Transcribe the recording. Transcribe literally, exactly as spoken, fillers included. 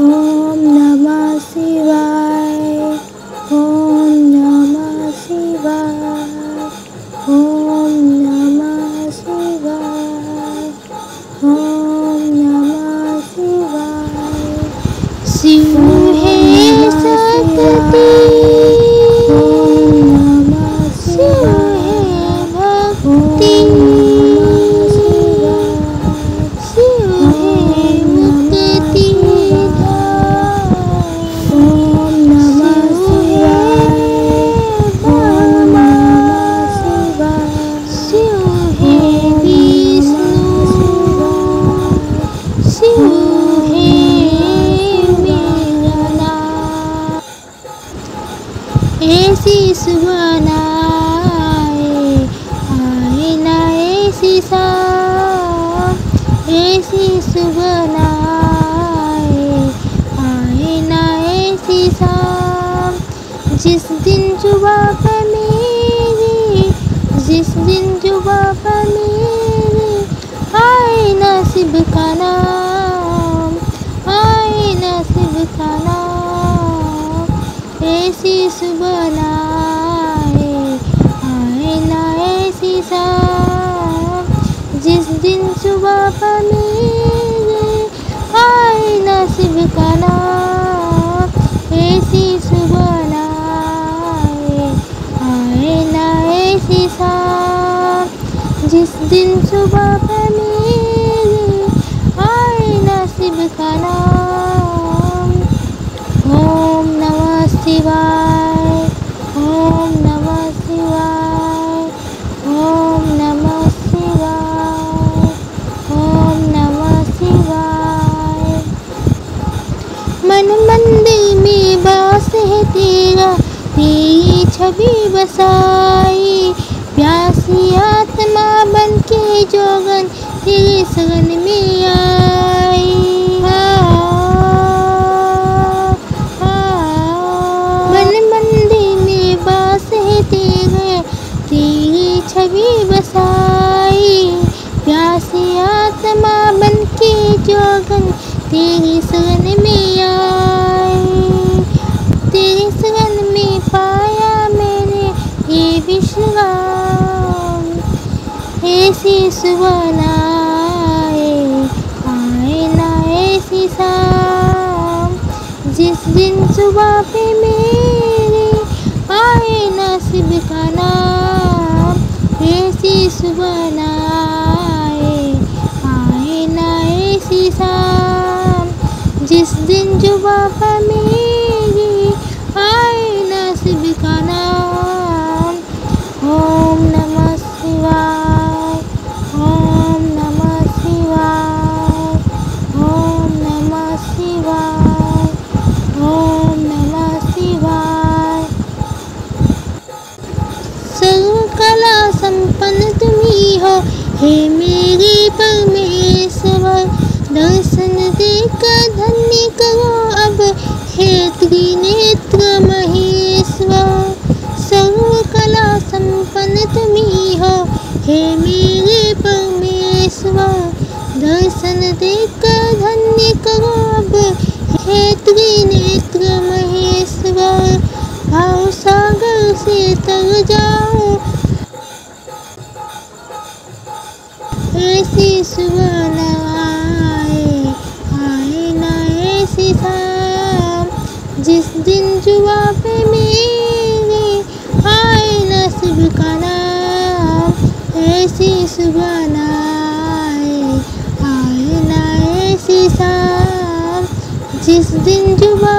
ओम नमः शिवाय, ओम नमः शिवाय, ओम नमः शिवाय, ओम नमः शिवाय। शिव है शक्ति, ओम नमः शिवाय। ऐसी सुबह ना आए, आए ना ऐसी सांस। ऐसी सुबह ना आए, आए ना ऐसी सांस। जिस दिन जुबा पे मेरी, जिस दिन जुबा पे मेरी आए नसीब का नाम, आए नसीब का नाम। ऐसी सुबह ना आए, आए ना ऐसी सांस। जिस दिन सुबह पे मेरी आए नसीब का नाम। ऐसी सुबह ना आए, आए ना ऐसी सांस। जिस दिन सुबह पे मेरी आए नसीब का नाम। ओम नमः शिवाय, ओम नमः शिवाय, ओम नमः शिवाय, ओम नमः शिवाय। मन मंदिर में वास है तेरा, तेरी छवि बसाई। प्यासी आत्मा बन के जोगन तेरे सगन में आई। तेरी छवि बसाई, प्यासी आत्मा बन के जोगन तेरी सगन में आई। तेरी सगन में पाया मैंने ये विश्राम। ऐसी सुबह ना आए, आए ना ऐसी शाम। जिस दिन सुबह पे मेरी आए नसीब का नाम। ऐसी सुबह ना आए, आए ना ऐसी शाम। जिस दिन जुबा पे मेरी आए नसीब का नाम। ओम नमः शिवाय, ओम नमः शिवाय, ओम नमः शिवाय, ओम नमः शिवाय। सर्वकला संपन्न तुम्ही हो हे मेरे परमेश्वर। दर्शन देकर धन्य करो अब हे त्रिनेत्र महेश्वर। सर्वकला संपन्न तुम्ही हो हे मेरे परमेश्वर। दर्शन देकर धन्य करो अब हे त्रिनेत्र महेश्वर। भाव सागर से तर जाओ, ऐसी सुबह ना आए, आए ना ऐसी शाम। जिस दिन जुबा पे मेरी आए नसीब का नाम। ऐसी सुबह ना आए, आए ना ऐसी शाम। जिस दिन जुबा